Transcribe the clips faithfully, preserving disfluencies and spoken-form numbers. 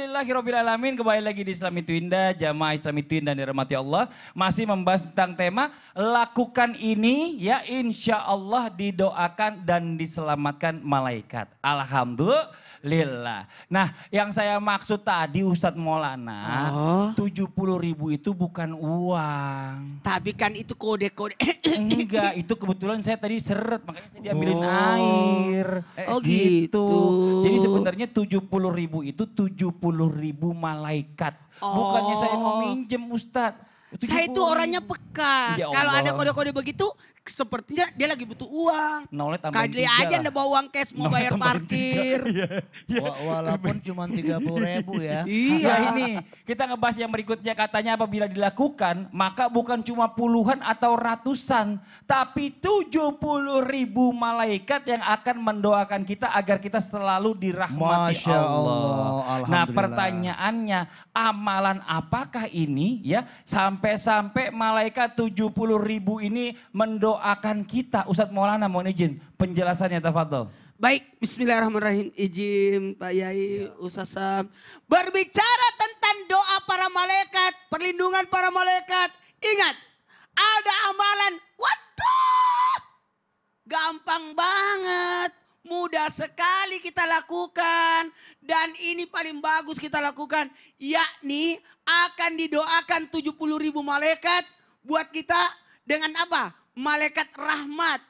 Alhamdulillahirobbilalamin, kembali lagi di Islam Itu Indah, jamaah Islam Itu Indah dirahmati Allah. Masih membahas tentang tema lakukan ini ya insya Allah didoakan dan diselamatkan malaikat. Alhamdulillah. Nah yang saya maksud tadi Ustadz Maulana, tujuh puluh ribu itu bukan uang. Tapi kan itu kode-kode. Enggak, itu kebetulan saya tadi seret makanya saya diambilin oh. air. Oh gitu. gitu. Jadi sebenarnya tujuh puluh ribu itu tujuh puluh ribu malaikat. Oh. Bukannya saya mau minjem Ustadz. Saya itu orangnya peka. Ya kalau ada kode-kode begitu sepertinya dia lagi butuh uang. Kali aja anda bawa uang cash mau bayar parkir. Iya, iya. Walaupun cuma tiga puluh ribu ya. Iya. Nah ini kita ngebahas yang berikutnya, katanya apabila dilakukan maka bukan cuma puluhan atau ratusan. Tapi tujuh puluh ribu malaikat yang akan mendoakan kita agar kita selalu dirahmati Masya Allah. Allah. Nah pertanyaannya, amalan apakah ini ya sampai Sampai-sampai malaikat tujuh puluh ribu ini mendoakan kita. Ustadz Maulana mohon izin penjelasannya, tafadhol. Baik, bismillahirrahmanirrahim. Izin Pak Yai, Ustaz Syam. Berbicara tentang doa para malaikat, perlindungan para malaikat. Ingat, ada amalan. Waduh, gampang banget. Mudah sekali kita lakukan dan ini paling bagus kita lakukan, yakni akan didoakan tujuh puluh ribu malaikat buat kita dengan apa? Malaikat rahmat.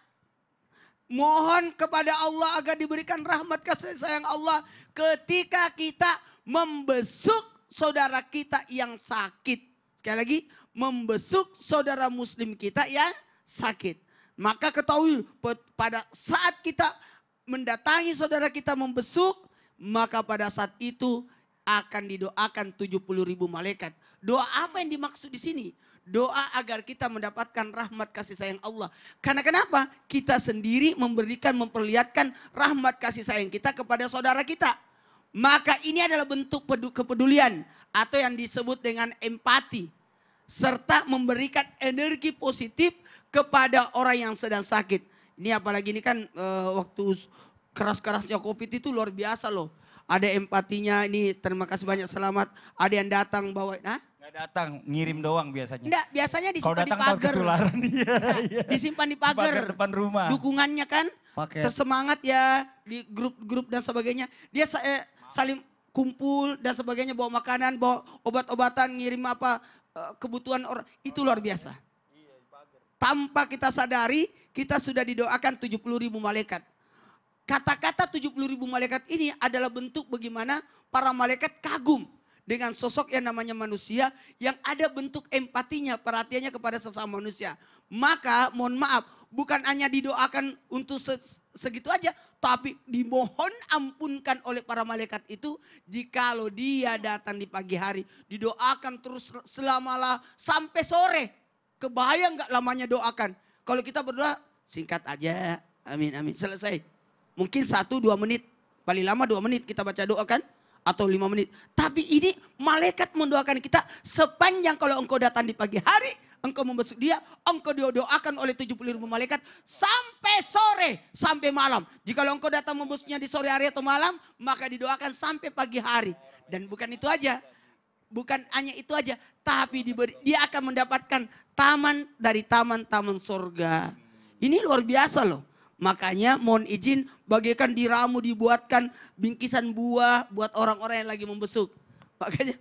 Mohon kepada Allah agar diberikan rahmat kasih sayang Allah ketika kita membesuk saudara kita yang sakit. Sekali lagi, membesuk saudara muslim kita yang sakit. Maka ketahui pada saat kita mendatangi saudara kita membesuk, maka pada saat itu akan didoakan tujuh puluh ribu malaikat. Doa apa yang dimaksud di sini? Doa agar kita mendapatkan rahmat kasih sayang Allah. Karena kenapa? Kita sendiri memberikan, memperlihatkan rahmat kasih sayang kita kepada saudara kita. Maka ini adalah bentuk kepedulian atau yang disebut dengan empati. Serta memberikan energi positif kepada orang yang sedang sakit. Ini apalagi ini kan e, waktu keras-kerasnya COVID itu luar biasa loh. Ada empatinya, ini terima kasih banyak, selamat. Ada yang datang bawa, nah? Nggak datang, ngirim doang biasanya. Enggak, biasanya disimpan di pagar. Ketularan, iya, iya. Disimpan di pagar. Pagar depan rumah. Dukungannya kan, Paket. tersemangat ya di grup-grup dan sebagainya. Dia eh, saling kumpul dan sebagainya, bawa makanan, bawa obat-obatan, ngirim apa, kebutuhan orang. Itu luar biasa. Tanpa kita sadari, kita sudah didoakan tujuh puluh ribu malaikat. Kata-kata tujuh puluh ribu malaikat ini adalah bentuk bagaimana para malaikat kagum dengan sosok yang namanya manusia yang ada bentuk empatinya, perhatiannya kepada sesama manusia. Maka mohon maaf, bukan hanya didoakan untuk segitu aja, tapi dimohon ampunkan oleh para malaikat itu jikalau dia datang di pagi hari. Didoakan terus selamalah sampai sore. Kebayang gak lamanya doakan? Kalau kita berdoa singkat aja, amin amin selesai. Mungkin satu dua menit, paling lama dua menit kita baca doa kan, atau lima menit. Tapi ini malaikat mendoakan kita sepanjang, kalau engkau datang di pagi hari, engkau membesuk dia, engkau didoakan oleh tujuh puluh ribu malaikat sampai sore, sampai malam. Jika engkau datang membesuknya di sore hari atau malam, maka didoakan sampai pagi hari. Dan bukan itu aja. Bukan hanya itu aja, tapi diberi, dia akan mendapatkan taman dari taman-taman surga. Ini luar biasa loh. Makanya mohon izin, bagaikan diramu dibuatkan bingkisan buah buat orang-orang yang lagi membesuk. Makanya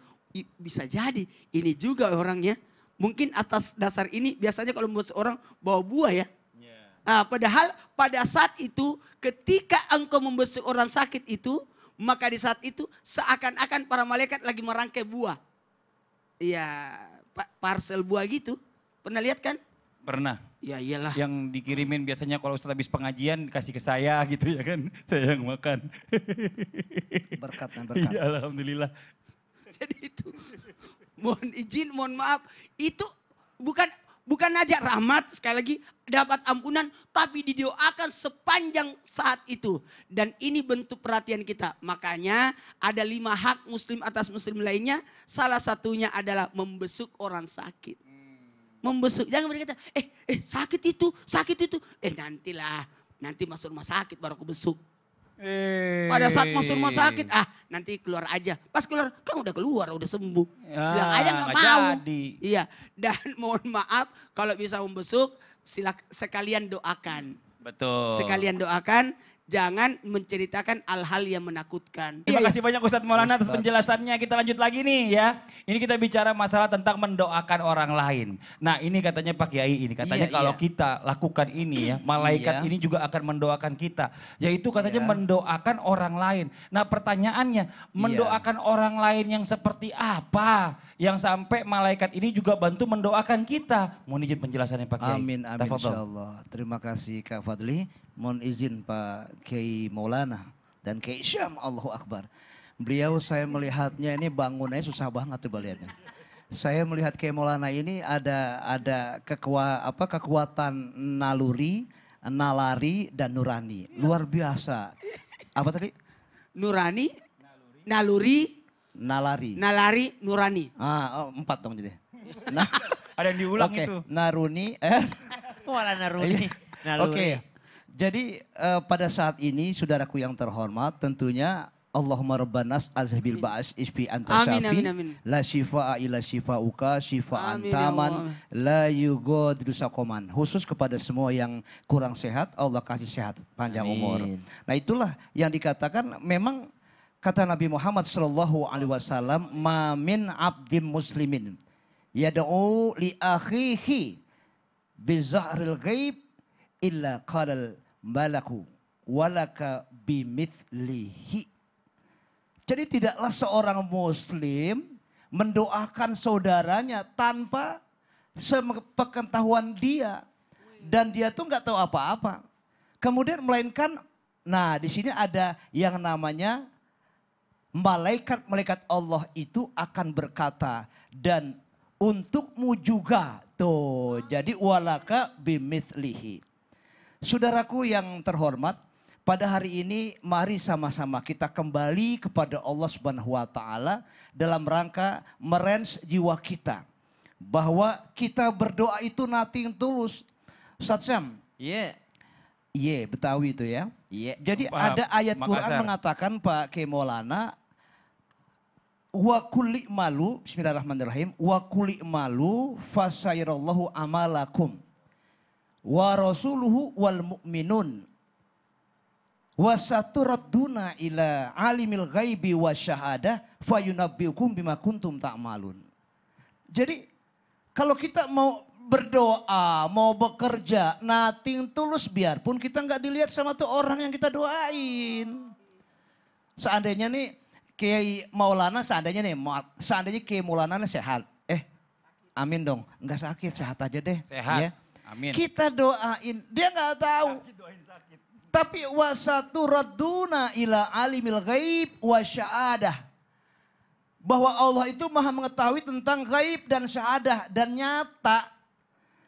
bisa jadi ini juga orangnya. Mungkin atas dasar ini biasanya kalau membesuk orang bawa buah ya. Nah, padahal pada saat itu ketika engkau membesuk orang sakit itu, maka di saat itu seakan-akan para malaikat lagi merangkai buah. Iya, parcel buah gitu. Pernah lihat kan? Pernah. Ya iyalah. Yang dikirimin biasanya kalau Ustaz habis pengajian kasih ke saya gitu ya kan. Saya yang makan. Berkat dan berkat. Ya, alhamdulillah. Jadi itu mohon izin, mohon maaf. Itu bukan bukan aja rahmat sekali lagi. Dapat ampunan, tapi didoakan sepanjang saat itu. Dan ini bentuk perhatian kita. Makanya ada lima hak muslim atas muslim lainnya. Salah satunya adalah membesuk orang sakit. Membesuk, jangan berkata, eh, eh sakit itu, sakit itu. Eh nantilah, nanti masuk rumah sakit baru aku besuk. Eee. Pada saat mas rumah sakit, ah nanti keluar aja. Pas keluar, kan udah keluar, udah sembuh. Ya, bilang aja gak, gak mau. Jadi. Iya, dan mohon maaf kalau bisa membesuk, silahkan sekalian doakan. Betul. Sekalian doakan, jangan menceritakan hal-hal yang menakutkan. Terima kasih banyak Ustadz Maulana atas penjelasannya. Kita lanjut lagi nih ya. Ini kita bicara masalah tentang mendoakan orang lain. Nah ini katanya Pak Kiai ini, katanya iya, kalau iya. kita lakukan ini ya, malaikat iya. ini juga akan mendoakan kita. Yaitu katanya iya. mendoakan orang lain. Nah pertanyaannya, mendoakan iya. orang lain yang seperti apa? Yang sampai malaikat ini juga bantu mendoakan kita. Mohon izin penjelasannya Pak Kiai. Amin, amin insyaAllah. Terima kasih Kak Fadli. Mohon izin Pak Kiai Maulana dan Kiai Syam, Allahu Akbar. Beliau saya melihatnya ini bangunnya susah banget tuh beliannya. Saya melihat Kiai Maulana ini ada ada kekua, apa, kekuatan naluri, nalari dan nurani. Luar biasa. Apa tadi? Nurani, naluri, nalari. Nalari, nurani. Ah, oh, empat dong jadi. Nah, ada yang diulang okay. itu. Naruni, eh. Malah naruni. Naluri. Oke. Okay. Jadi uh, pada saat ini saudaraku yang terhormat tentunya Allahumma rabbanas azhabil ba'as isfi anta syafi amin, amin, amin. La shifa'a ila shifa'uka shifa'an taman la yugodru sakoman. Khusus kepada semua yang kurang sehat, Allah kasih sehat panjang amin. Umur. Nah itulah yang dikatakan memang kata Nabi Muhammad shallallahu alaihi wasallam ma min abdim muslimin yad'u li akhihi bizahril ghaib illa qalal malaku walaka bimithlihi. Jadi tidaklah seorang muslim mendoakan saudaranya tanpa sepengetahuan dia. Dan dia tuh nggak tahu apa-apa. Kemudian melainkan, nah di sini ada yang namanya malaikat-malaikat Allah itu akan berkata. Dan untukmu juga tuh. Jadi walaka bimithlihi. Saudaraku yang terhormat, pada hari ini mari sama-sama kita kembali kepada Allah Subhanahu wa taala dalam rangka merens jiwa kita. Bahwa kita berdoa itu nothing tulus. Ustaz Syam. Iya. Yeah. Iya, yeah, Betawi itu ya. Iya. Yeah. Jadi Paham. Ada ayat Makassar. Quran mengatakan Pak Kiai Maulana wa kulli malu bismillahirrahmanirrahim wa kulli malu fasairallahu amalakum. Wa rasuluhu wal mu'minun wa saturadduna ila alimil ghaibi wa syahadah fayunabbiukum bima kuntum ta'malun. Jadi kalau kita mau berdoa, mau bekerja, nothing tulus biarpun kita nggak dilihat sama tuh orang yang kita doain. Seandainya nih Kiai Maulana, seandainya nih seandainya Kiai Maulana sehat. Eh, amin dong, nggak sakit, sehat aja deh. Sehat. Ya. Amin. Kita doain, dia nggak tahu. Sakit, doain sakit. Tapi wasaturaduna ila alimil ghaib wa sya'adah. Bahwa Allah itu maha mengetahui tentang gaib dan syahadah dan nyata.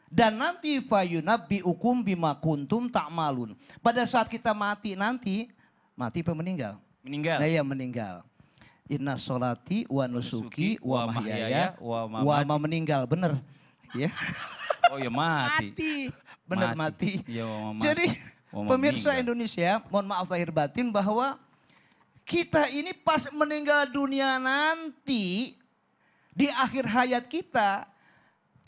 Dan nanti fayunabbiukum bima kuntum ta'malun. Pada saat kita mati nanti, mati apa meninggal? Meninggal. Nah ya meninggal. Inna sholati wa nusuki wa mahyaya wa mamati. Meninggal, bener. Ya. Oh ya mati. Mati. Benar mati. mati. Ya, mama, jadi mama pemirsa meninggal. Indonesia, mohon maaf lahir batin bahwa kita ini pas meninggal dunia nanti, di akhir hayat kita,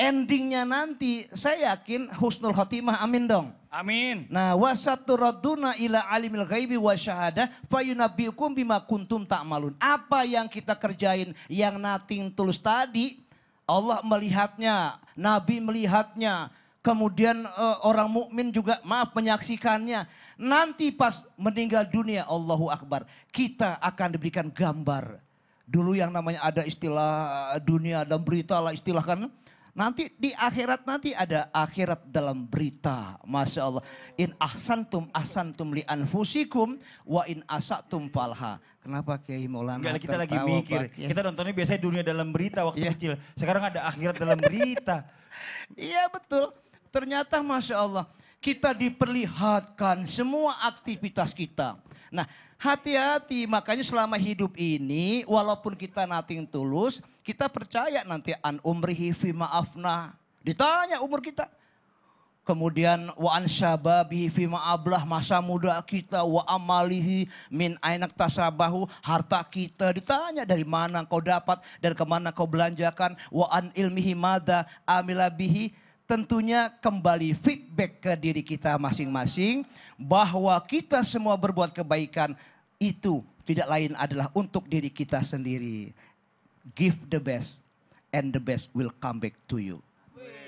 endingnya nanti saya yakin husnul khotimah, amin dong. Amin. Nah wasaturaduna ila alimil ghaibi wa syahadah fayunabbiukum bima kuntum ta'malun. Apa yang kita kerjain yang nothing tulus tadi, Allah melihatnya, Nabi melihatnya, kemudian uh, orang mukmin juga maaf menyaksikannya. Nanti pas meninggal dunia, Allahu Akbar, kita akan diberikan gambar. Dulu yang namanya ada istilah dunia dalam berita lah istilah kan. Nanti di akhirat nanti ada akhirat dalam berita. Masya Allah. In ahsantum ahsantum li anfusikum wa in asatum falha. Kenapa Kiai Maulana? Enggak, kita lagi mikir. Kita nontonnya biasanya dunia dalam berita waktu yeah. kecil. Sekarang ada akhirat dalam berita. Iya betul. Ternyata Masya Allah. Kita diperlihatkan semua aktivitas kita. Nah hati-hati, makanya selama hidup ini walaupun kita nothing tulus, kita percaya nanti an umrihi fi maafna. Ditanya umur kita. Kemudian wa an syababihi fima ablah, masa muda kita, wa amalihi min ainak tasabahu, harta kita ditanya dari mana kau dapat dan kemana kau belanjakan, wa an ilmihi madza amila bihi, tentunya kembali feedback ke diri kita masing-masing bahwa kita semua berbuat kebaikan itu tidak lain adalah untuk diri kita sendiri. Give the best and the best will come back to you.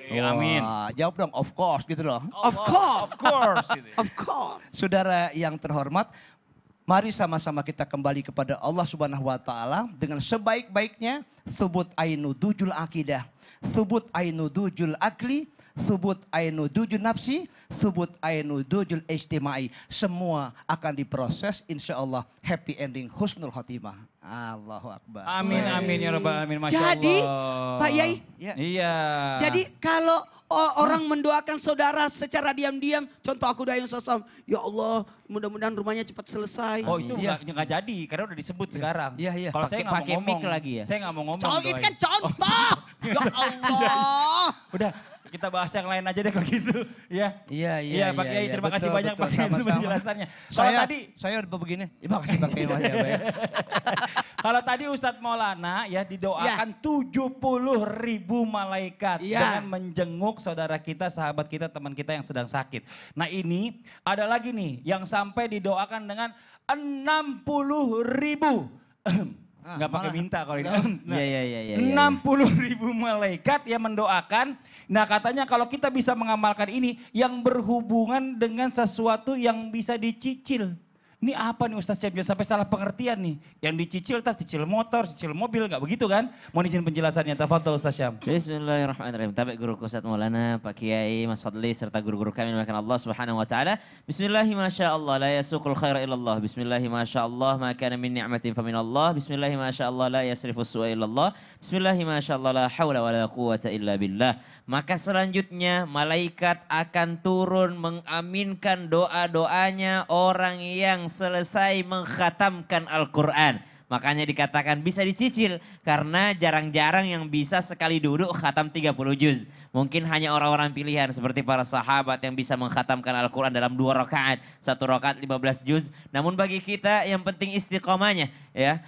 Ya, amin. Wah, jawab dong, of course gitu loh. Of course, of course. Of course. Saudara yang terhormat, mari sama-sama kita kembali kepada Allah Subhanahu wa taala dengan sebaik-baiknya, tsubut ainu dujul akidah, tsubut ainu dujul akli, tsubut ainu dujul nafsi, tsubut ainu dujul ijtimai. Semua akan diproses insyaallah happy ending husnul khotimah. Allahu Akbar. Amin, amin ya rabbal alamin. Masya Allah. Jadi Pak Yai, ya. Iya. Jadi kalau orang hmm. mendoakan saudara secara diam-diam, contoh aku doain sosam, ya Allah mudah-mudahan rumahnya cepat selesai. Oh amin. Itu ya. Nggak, nggak jadi karena udah disebut ya. Sekarang. Iya iya. Kalau saya nggak mau ngomong lagi ya. Saya nggak mau ngomong. Contoh itu kan contoh. Oh, ya Allah. Udah. Kita bahas yang lain aja deh kalau gitu. Ya. Iya, iya, iya. Pak Kiai, terima kasih banyak Pak Kiai untuk penjelasannya. Kalau tadi saya udah begini, terima kasih Pak Kiai. Kalau tadi Ustadz Maulana ya didoakan tujuh puluh ribu malaikat dengan menjenguk saudara kita, sahabat kita, teman kita yang sedang sakit. Nah ini ada lagi nih yang sampai didoakan dengan enam puluh ribu. Nggak pakai minta kalau ini. Nah, ya, ya, ya, ya, enam puluh ribu malaikat yang mendoakan. Nah katanya kalau kita bisa mengamalkan ini yang berhubungan dengan sesuatu yang bisa dicicil. Ini apa nih Ustaz Syam? Sampai salah pengertian nih. Yang dicicil, tas cicil motor, cicil mobil, nggak begitu kan? Mohon izin penjelasannya. Tafadhol Ustaz Syam. Bismillahirrahmanirrahim. Tabik guruku Ustadz Maulana, Pak Kiai, Mas Fadli, serta guru-guru kami memakan Allah subhanahu wa ta'ala. Bismillahirrahmanirrahim. La yasukul khaira illallah. Bismillahirrahmanirrahim. Ma kana min ni'matin faminallah. Bismillahirrahmanirrahim. La yasrifus su'a illallah. Bismillahirrahmanirrahim. La hawla wa la quwata illa billah. Maka selanjutnya malaikat akan turun mengaminkan doa-doanya orang yang selesai mengkhatamkan Al-Quran. Makanya dikatakan bisa dicicil karena jarang-jarang yang bisa sekali duduk khatam tiga puluh juz. Mungkin hanya orang-orang pilihan seperti para sahabat yang bisa mengkhatamkan Al-Quran dalam dua rakaat, satu rakaat lima belas juz. Namun bagi kita yang penting istiqomahnya. Ya,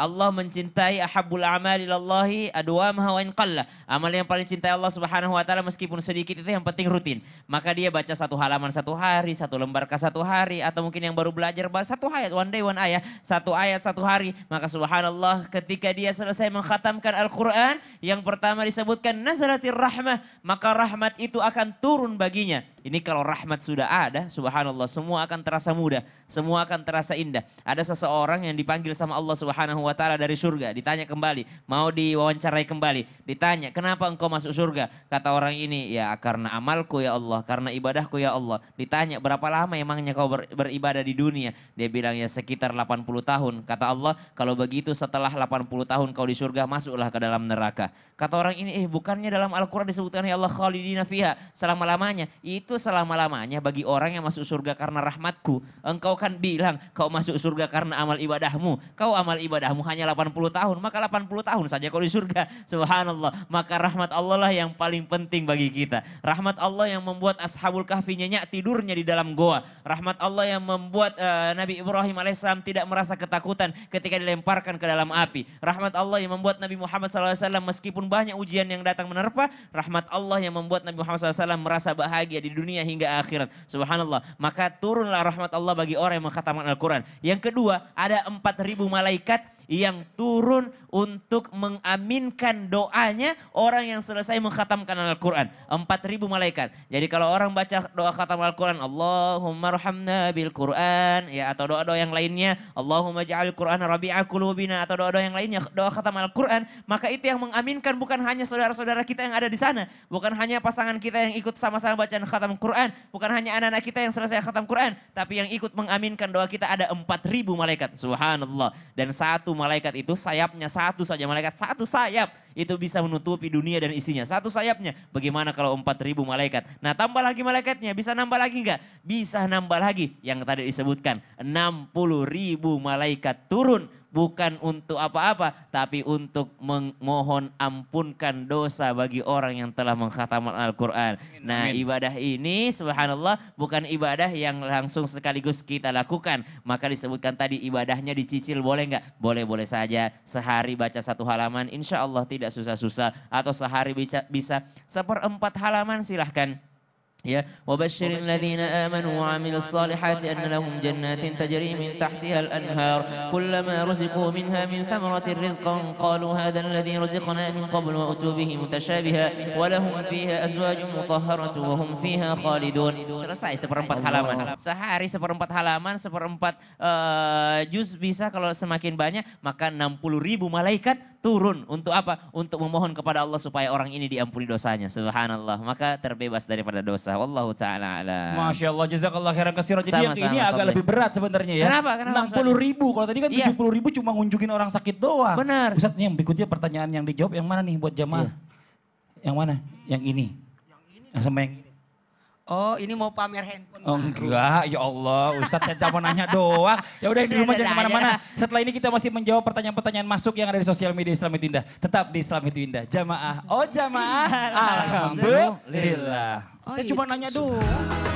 Allah mencintai ahabbul amali lillahi adwamaha wa in qalla. Amal yang paling cintai Allah Subhanahu wa taala meskipun sedikit itu yang penting rutin. Maka dia baca satu halaman satu hari, satu lembar ke satu hari, atau mungkin yang baru belajar baca satu ayat, one day one ayat, satu ayat satu hari. Maka subhanallah ketika dia selesai mengkhatamkan Al-Qur'an, yang pertama disebutkan nazalatir rahmah, maka rahmat itu akan turun baginya. Ini kalau rahmat sudah ada, subhanallah semua akan terasa mudah, semua akan terasa indah. Ada seseorang yang dipanggil sama Allah subhanahu wa ta'ala dari surga, ditanya kembali, mau diwawancarai kembali, ditanya kenapa engkau masuk surga? Kata orang ini, ya karena amalku ya Allah, karena ibadahku ya Allah. Ditanya berapa lama emangnya kau ber beribadah di dunia? Dia bilang ya sekitar delapan puluh tahun. Kata Allah, kalau begitu setelah delapan puluh tahun kau di surga, masuklah ke dalam neraka. Kata orang ini, eh bukannya dalam Al-Quran disebutkan ya Allah khalidina fiha, selama-lamanya. Itu selama-lamanya bagi orang yang masuk surga karena rahmatku. Engkau kan bilang kau masuk surga karena amal ibadahmu. Kau amal ibadahmu hanya delapan puluh tahun. Maka delapan puluh tahun saja kau di surga. Subhanallah. Maka rahmat Allah lah yang paling penting bagi kita. Rahmat Allah yang membuat Ashabul Kahfi nyenyak tidurnya di dalam goa. Rahmat Allah yang membuat uh, Nabi Ibrahim alaihissalam tidak merasa ketakutan ketika dilemparkan ke dalam api. Rahmat Allah yang membuat Nabi Muhammad shallallahu alaihi wasallam meskipun banyak ujian yang datang menerpa. Rahmat Allah yang membuat Nabi Muhammad shallallahu alaihi wasallam merasa bahagia di dunia dunia hingga akhirat. Subhanallah. Maka turunlah rahmat Allah bagi orang yang mengkhatamkan Al-Quran. Yang kedua, ada empat ribu malaikat yang turun untuk mengaminkan doanya orang yang selesai mengkhatamkan Al-Quran. empat ribu malaikat. Jadi kalau orang baca doa khatam Al-Quran, Allahumma rahmna bil Quran, ya, atau doa-doa yang lainnya, Allahumma ja'al Quran rabi'a qulubina, atau doa-doa yang lainnya, doa khatam Al-Quran, maka itu yang mengaminkan bukan hanya saudara-saudara kita yang ada di sana, bukan hanya pasangan kita yang ikut sama-sama bacaan khatam Quran, bukan hanya anak-anak kita yang selesai khatam Quran, tapi yang ikut mengaminkan doa kita ada empat ribu malaikat. Subhanallah. Dan satu malaikat itu sayapnya satu saja, malaikat satu sayap itu bisa menutupi dunia dan isinya. Satu sayapnya. Bagaimana kalau empat ribu malaikat? Nah, tambah lagi malaikatnya, bisa nambah lagi enggak? Bisa nambah lagi yang tadi disebutkan enam puluh ribu malaikat turun bukan untuk apa-apa, tapi untuk memohon ampunkan dosa bagi orang yang telah mengkhataman Al-Quran. Nah, ibadah ini subhanallah bukan ibadah yang langsung sekaligus kita lakukan. Maka disebutkan tadi ibadahnya dicicil, boleh nggak? Boleh-boleh saja. Sehari baca satu halaman, insya Allah tidak susah-susah. Atau sehari bisa, bisa seperempat halaman, silahkan. Ya, wabashirin ladzina amanu wa 'amilus salihati anna lahum jannatin tajri min tahtiha al-anhar kullama ruziqu minha min thamaratin rizqan qalu hadha alladhi ruziqna min qablu wa utu bihi mutashabiha wa lahum fiha azwajun mutahharatun wa hum fiha khalidun. Selesai seperempat halaman. Sehari seperempat halaman, seperempat uh, juz bisa, kalau semakin banyak maka enam puluh ribu malaikat turun untuk apa? Untuk memohon kepada Allah supaya orang ini diampuni dosanya. Subhanallah. Maka terbebas daripada dosa. Wallahu ta'ala alam. Masya Allah. Jazakallah khairan katsiran. Jadi sama, yang sama, ini agak lebih berat sebenarnya ya. Kenapa? Kenapa? enam puluh ribu. Kalau tadi kan iya. tujuh puluh ribu cuma ngunjungin orang sakit doang. Benar. Ustaz, ini yang berikutnya pertanyaan yang dijawab yang mana nih buat jamaah? Iya. Yang mana? Yang ini. Yang ini. Yang sama yang ini. Oh, ini mau pamer handphone. Oh, enggak, ya Allah, Ustadz saya cuma nanya doang. Ya udah, di rumah jangan kemana-mana. Setelah ini kita masih menjawab pertanyaan-pertanyaan masuk yang ada di sosial media Islam Itu Indah. Tetap di Islam Itu Indah. Jamaah, oh jamaah, alhamdulillah. Alhamdulillah. Oh, saya cuma nanya doang.